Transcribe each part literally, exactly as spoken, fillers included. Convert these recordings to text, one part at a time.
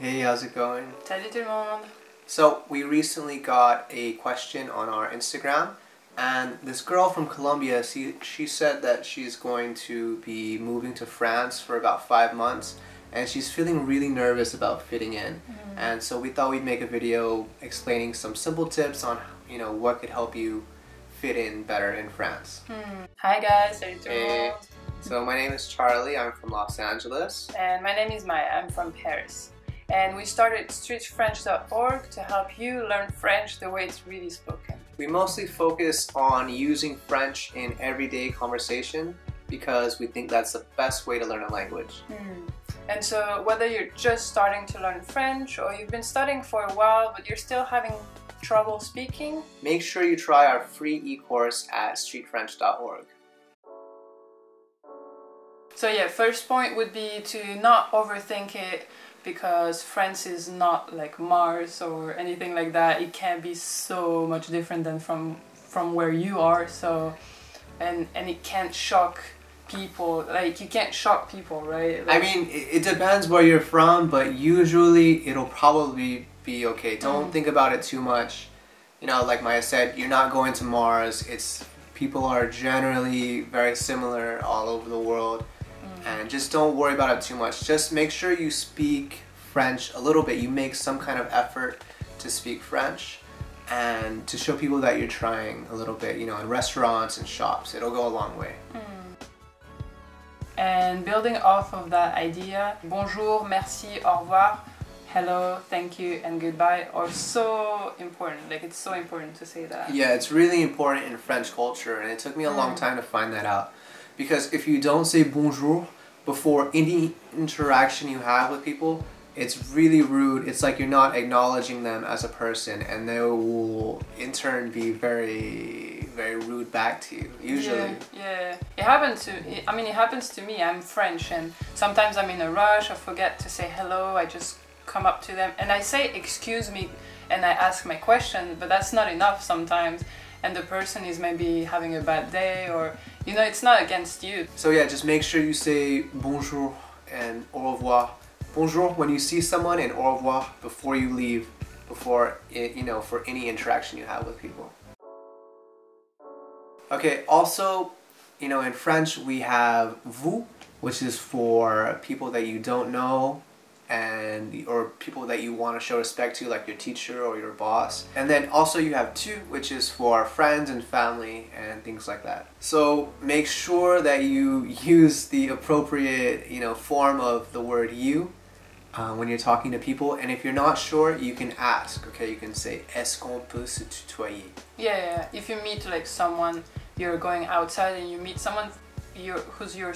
Hey, how's it going? Salut tout le monde. So we recently got a question on our Instagram, and this girl from Colombia, she, she said that she's going to be moving to France for about five months and she's feeling really nervous about fitting in. Mm-hmm. And so we thought we'd make a video explaining some simple tips on, you know, what could help you fit in better in France. Mm. Hi guys, salut tout le monde. So my name is Charlie, I'm from Los Angeles. And my name is Maya, I'm from Paris. And we started street french dot org to help you learn French the way it's really spoken. We mostly focus on using French in everyday conversation because we think that's the best way to learn a language. Mm. And so whether you're just starting to learn French or you've been studying for a while but you're still having trouble speaking, make sure you try our free e-course at street french dot org. So yeah, first point would be to not overthink it, because France is not like Mars or anything like that. It can be so much different than from from where you are. So, and and it can't shock people. Like you can't shock people, right? Like, I mean, it, it depends where you're from, but usually it'll probably be okay. Don't mm-hmm. think about it too much. You know, like Maya said, you're not going to Mars. It's people are generally very similar all over the world. And just don't worry about it too much. Just make sure you speak French a little bit. You make some kind of effort to speak French and to show people that you're trying a little bit, you know, in restaurants and shops. It'll go a long way. Mm. And building off of that idea, bonjour, merci, au revoir, hello, thank you, and goodbye are so important. Like, it's so important to say that. Yeah, it's really important in French culture, and it took me a mm. long time to find that out. Because if you don't say bonjour before any interaction you have with people, it's really rude. It's like you're not acknowledging them as a person, and they will in turn be very, very rude back to you, usually. Yeah, yeah. It happens to, I mean, it happens to me. I'm French, and sometimes I'm in a rush. I forget to say hello. I just come up to them, and I say, excuse me, and I ask my question, but that's not enough sometimes. And the person is maybe having a bad day, or, you know, it's not against you. So yeah, just make sure you say bonjour and au revoir. Bonjour when you see someone, and au revoir before you leave, before, you know, for any interaction you have with people. Okay, also, you know, in French we have vous, which is for people that you don't know, and or people that you want to show respect to, like your teacher or your boss. And then also you have tu, which is for friends and family and things like that. So make sure that you use the appropriate, you know, form of the word you uh, when you're talking to people. And if you're not sure, you can ask. Okay, you can say est-ce qu'on peut se tutoyer? Yeah, yeah. If you meet like someone, you're going outside and you meet someone Your, who's your,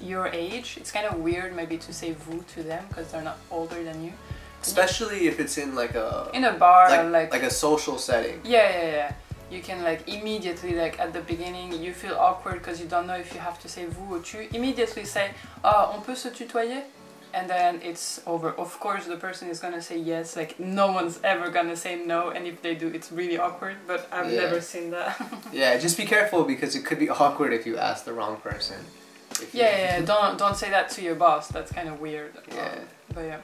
your age, it's kind of weird maybe to say vous to them because they're not older than you. Especially you, if it's in like a... In a bar like, or like... Like a social setting. Yeah, yeah, yeah. You can like immediately, like at the beginning, you feel awkward because you don't know if you have to say vous or tu. Immediately say, oh, on peut se tutoyer? And then it's over. Of course the person is gonna say yes, like no one's ever gonna say no, and if they do it's really awkward, but I've yeah. never seen that. Yeah, just be careful because it could be awkward if you ask the wrong person. If yeah, you... yeah, don't don't say that to your boss, that's kind of weird. Yeah. Um, but yeah.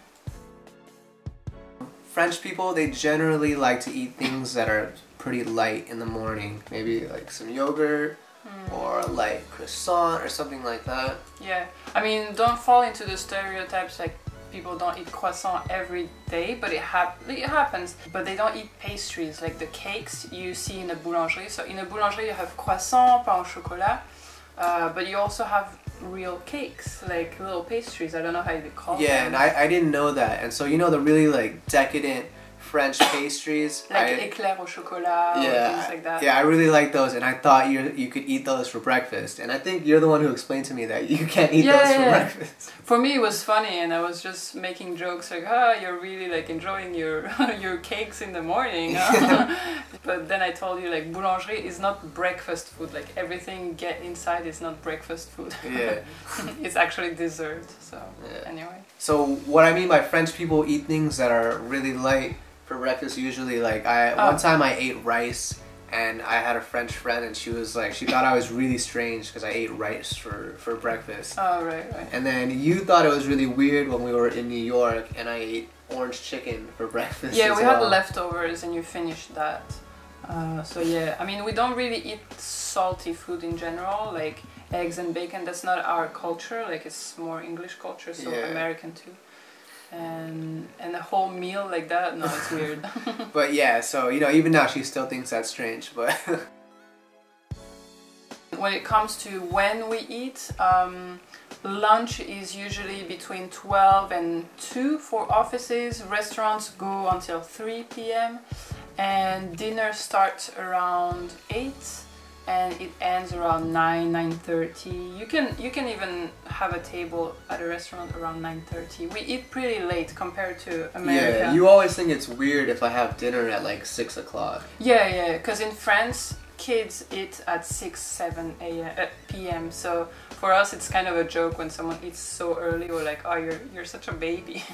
French people, they generally like to eat things that are pretty light in the morning. Maybe like some yogurt, Mm. or like croissant or something like that. Yeah, I mean, don't fall into the stereotypes like people don't eat croissant every day, but it, hap it happens. But they don't eat pastries, like the cakes you see in a boulangerie. So in a boulangerie you have croissant, pain au chocolat, uh, but you also have real cakes, like little pastries. I don't know how you call them. Yeah, and I, I didn't know that. And so, you know, the really like decadent French pastries, like I, éclair au chocolat, yeah, or things like that. Yeah, I really like those, and I thought you you could eat those for breakfast. And I think you're the one who explained to me that you can't eat yeah, those yeah, for yeah. breakfast. For me, it was funny, and I was just making jokes like, "Oh, you're really like enjoying your your cakes in the morning." Huh? But then I told you like boulangerie is not breakfast food. Like everything you get inside is not breakfast food. Yeah, it's actually dessert. So yeah. anyway. So what I mean by French people eat things that are really light for breakfast, usually, like I oh. one time I ate rice and I had a French friend, and she was like, she thought I was really strange because I ate rice for, for breakfast. Oh, right, right. And then you thought it was really weird when we were in New York, and I ate orange chicken for breakfast. Yeah, as we well. had leftovers, and you finished that. Uh, so yeah, I mean, we don't really eat salty food in general, like eggs and bacon. That's not our culture. Like, it's more English culture, so yeah. American too. And and a whole meal like that, no, it's weird. But yeah, so you know, even now she still thinks that's strange. But when it comes to when we eat, um, lunch is usually between twelve and two for offices. Restaurants go until three p m and dinner starts around eight. And it ends around nine, nine thirty. You can you can even have a table at a restaurant around nine thirty. We eat pretty late compared to America. Yeah, you always think it's weird if I have dinner at like six o'clock. Yeah, yeah, because in France, kids eat at six, seven p m So for us, it's kind of a joke when someone eats so early. We're like, oh, you're, you're such a baby.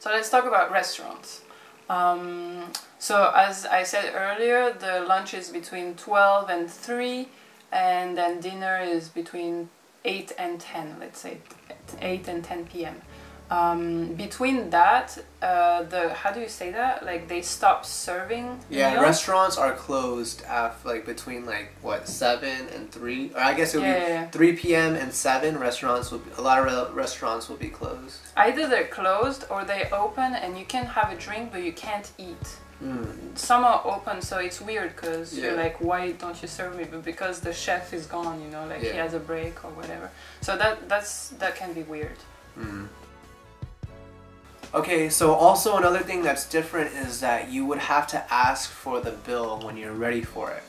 So let's talk about restaurants. Um, so as I said earlier, the lunch is between twelve and three, and then dinner is between eight and ten, let's say eight and ten p m Um, between that, uh, the how do you say that? Like, they stop serving. Yeah, meals. Restaurants are closed after, like, between like what seven and three, or I guess it would yeah, be yeah. three p m and seven. Restaurants will be, a lot of restaurants will be closed. Either they're closed or they open, and you can have a drink, but you can't eat. Mm. Some are open, so it's weird because yeah. you're like, why don't you serve me? But because the chef is gone, you know, like yeah. he has a break or whatever. So that that's that can be weird. Mm. Okay, so also another thing that's different is that you would have to ask for the bill when you're ready for it.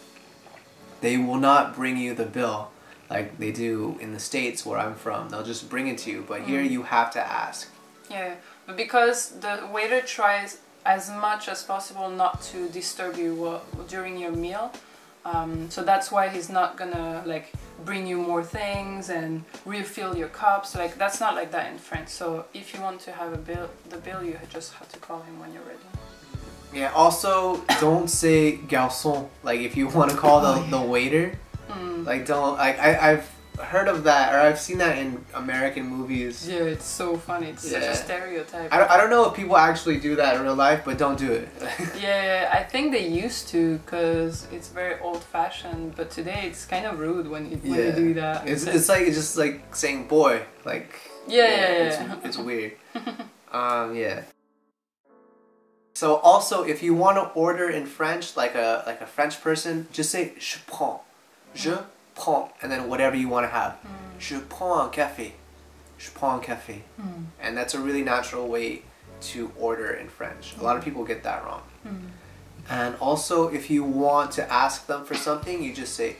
They will not bring you the bill like they do in the States where I'm from. They'll just bring it to you, but here you have to ask. Yeah, but because the waiter tries as much as possible not to disturb you during your meal, um, so that's why he's not gonna like bring you more things and refill your cups. Like, that's not like that in France. So if you want to have a bill, the bill, you just have to call him when you're ready. Yeah, also don't say garçon, like if you want to call the, the waiter. Mm. Like, don't, like I, I've heard of that, or I've seen that in American movies. Yeah, it's so funny. It's yeah. such a stereotype. I don't, I don't know if people actually do that in real life, but don't do it. Yeah, I think they used to because it's very old-fashioned, but today it's kind of rude when you, when yeah. you do that. It's, it's like it's just like saying boy, like yeah, yeah, yeah, yeah. It's, it's weird. um, yeah. So also, if you want to order in French, like a like a French person, just say je prends, je. And then whatever you want to have. Mm. Je prends un café. Je prends un café. Mm. And that's a really natural way to order in French. A lot of people get that wrong. Mm. And also, if you want to ask them for something, you just say,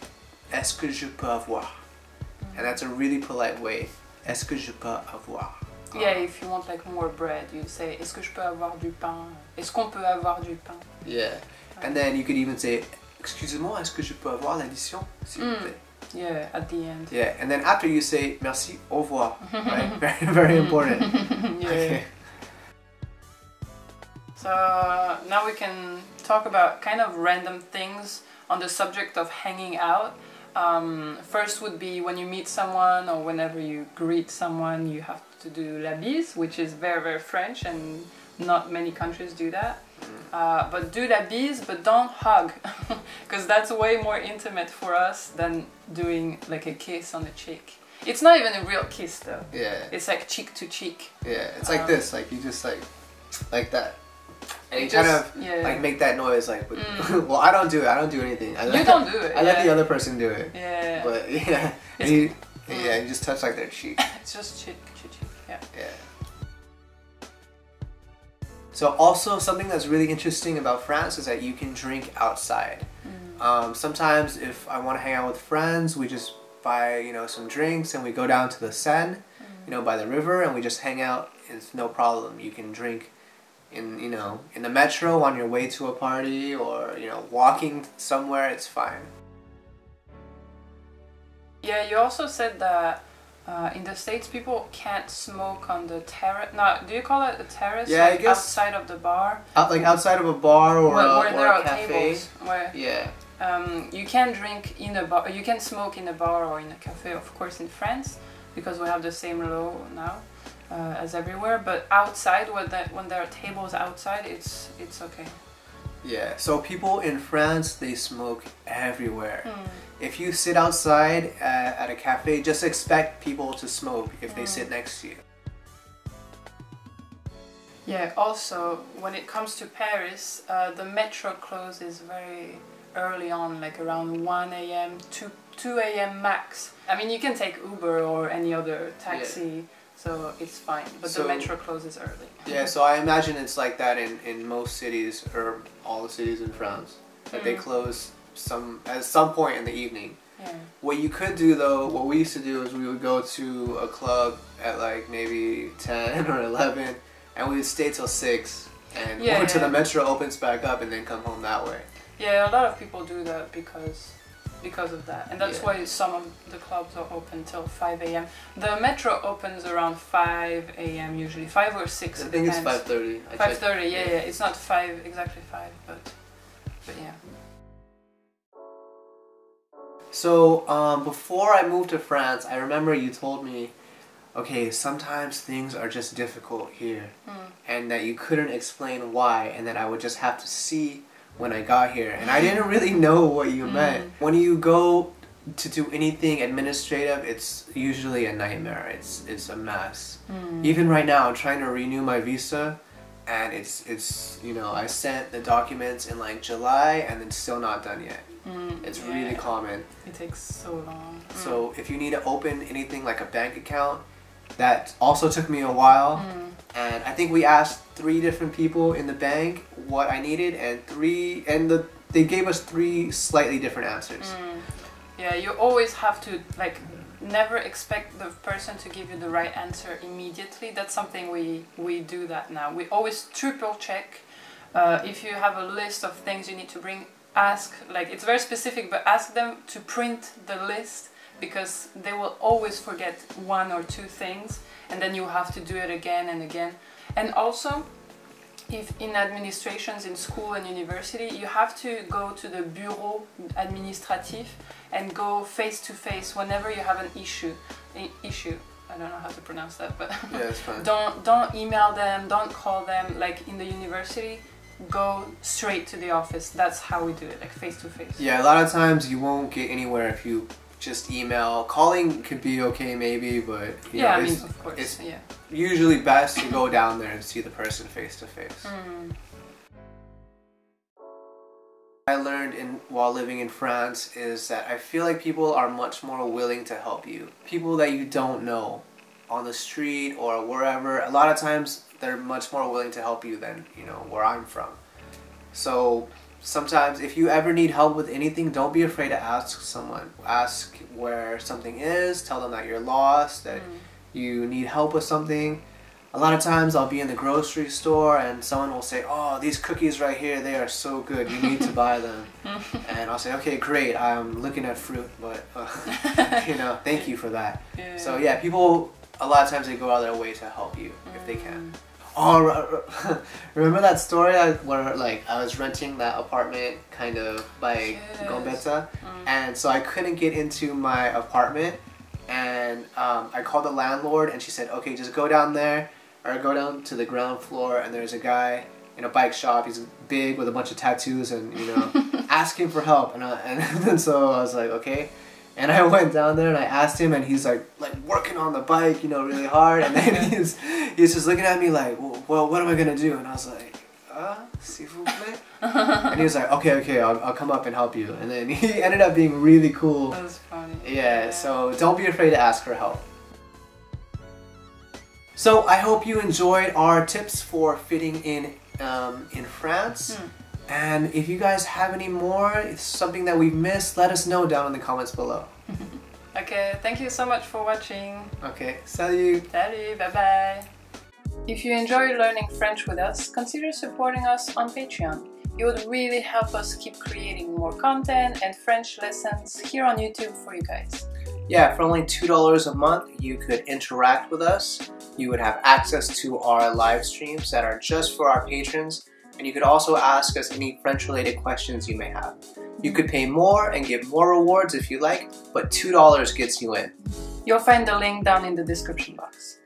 est-ce que je peux avoir? Mm. And that's a really polite way. Est-ce que je peux avoir? Yeah, if you want like more bread, you say, est-ce que je peux avoir du pain? Est-ce qu'on peut avoir du pain? Yeah. And then you could even say, excusez-moi, est-ce que je peux avoir l'addition, s'il vous plaît? Yeah, at the end. Yeah, and then after you say merci, au revoir, right? Very, very important. Yeah. Okay. So now we can talk about kind of random things on the subject of hanging out. Um, first would be when you meet someone or whenever you greet someone, you have to do la bise, which is very, very French, and not many countries do that. Uh, but do la bise, but don't hug, because that's way more intimate for us than doing like a kiss on the cheek. It's not even a real kiss though. Yeah. It's like cheek to cheek. Yeah, it's like um, this, like you just like, like that. And you just, kind of yeah, like yeah. make that noise like, but, mm. well I don't do it, I don't do anything. I let, you don't do it. I yeah. let the other person do it. Yeah. But yeah, and you, mm. yeah, you just touch like their cheek. It's just cheek to cheek, yeah. Yeah. So also something that's really interesting about France is that you can drink outside. Mm. Um, sometimes if I want to hang out with friends, we just buy, you know, some drinks and we go down to the Seine, mm. you know, by the river, and we just hang out. It's no problem. You can drink in, you know, in the metro on your way to a party, or, you know, walking somewhere, it's fine. Yeah, you also said that Uh, in the States, people can't smoke on the terrace. No, do you call it a terrace? Yeah, like I guess outside of the bar. Out, like outside of a bar or where, a, where or there a are cafe. Tables where yeah. Um, you can drink in a bar. You can smoke in a bar or in a cafe, of course, in France, because we have the same law now uh, as everywhere. But outside, when the, when there are tables outside, it's it's okay. Yeah. So people in France, they smoke everywhere. Mm. If you sit outside uh, at a cafe, just expect people to smoke if they mm. sit next to you. Yeah, also, when it comes to Paris, uh, the metro closes very early on, like around one A M to two A M max. I mean, you can take Uber or any other taxi, yeah. so it's fine, but so, the metro closes early. Yeah, so I imagine it's like that in, in most cities, or all the cities in France, that mm. they close some at some point in the evening. Yeah. What you could do though, what we used to do is we would go to a club at like maybe ten or eleven and we would stay till six and yeah, wait till yeah. the metro opens back up and then come home that way. Yeah, a lot of people do that because because of that, and that's yeah. why some of the clubs are open till five A M The metro opens around five A M usually, five or six. I think it's five thirty. five thirty, yeah, yeah, it's not five, exactly five, but, but yeah. So um, before I moved to France, I remember you told me, okay, sometimes things are just difficult here, mm. and that you couldn't explain why, and that I would just have to see when I got here. And I didn't really know what you mm. meant. When you go to do anything administrative, it's usually a nightmare. It's it's a mess. Mm. Even right now, I'm trying to renew my visa, and it's it's you know I sent the documents in like July, and it's still not done yet. Mm, it's yeah. really common. It takes so long. Mm. So if you need to open anything like a bank account, that also took me a while. Mm. And I think we asked three different people in the bank what I needed, and three and the they gave us three slightly different answers. Mm. Yeah, you always have to like never expect the person to give you the right answer immediately. That's something we we do that now. We always triple check. Uh, if you have a list of things you need to bring, ask, like it's very specific, but ask them to print the list because they will always forget one or two things, and then you have to do it again and again. And also, if in administrations in school and university, you have to go to the bureau administratif and go face to face whenever you have an issue. I- issue. I don't know how to pronounce that, but yeah, it's fine. don't don't email them, don't call them. Like in the university, go straight to the office. That's how we do it, like face to face. Yeah, a lot of times you won't get anywhere if you just email. Calling could be okay maybe, but you yeah, know, I mean, it's, of course, it's yeah. usually best to go down there and see the person face to face. Mm. I learned in while living in France is that I feel like people are much more willing to help you. People that you don't know on the street or wherever, a lot of times they're much more willing to help you than, you know, where I'm from. So sometimes if you ever need help with anything, don't be afraid to ask someone. Ask where something is, tell them that you're lost, that mm. you need help with something. A lot of times I'll be in the grocery store and someone will say, oh, these cookies right here, they are so good, you need to buy them. And I'll say, okay, great, I'm looking at fruit, but, uh, you know, thank you for that. Yeah. So yeah, people, a lot of times they go out of their way to help you mm. if they can. Oh, remember that story where like I was renting that apartment kind of by yes. Gombetta, mm. and so I couldn't get into my apartment, and um, I called the landlord, and she said, okay, just go down there, or go down to the ground floor, and there's a guy in a bike shop, he's big with a bunch of tattoos, and you know, ask him for help, and, I, and, and so I was like, okay. And I went down there and I asked him, and he's like, like working on the bike, you know, really hard. And then he's he's just looking at me like, well, well what am I gonna do? And I was like, ah, s'il vous plaît. And he was like, okay, okay, I'll I'll come up and help you. And then he ended up being really cool. That was funny. Yeah, yeah. So don't be afraid to ask for help. So I hope you enjoyed our tips for fitting in um, in France. Hmm. And if you guys have any more, it's something that we've missed, let us know down in the comments below. Okay, thank you so much for watching. Okay, salut! Salut, bye-bye! If you enjoy learning French with us, consider supporting us on Patreon. It would really help us keep creating more content and French lessons here on YouTube for you guys. yeah, for only two dollars a month, you could interact with us. You would have access to our live streams that are just for our patrons, and you could also ask us any French-related questions you may have. You could pay more and get more rewards if you like, but two dollars gets you in. You'll find the link down in the description box.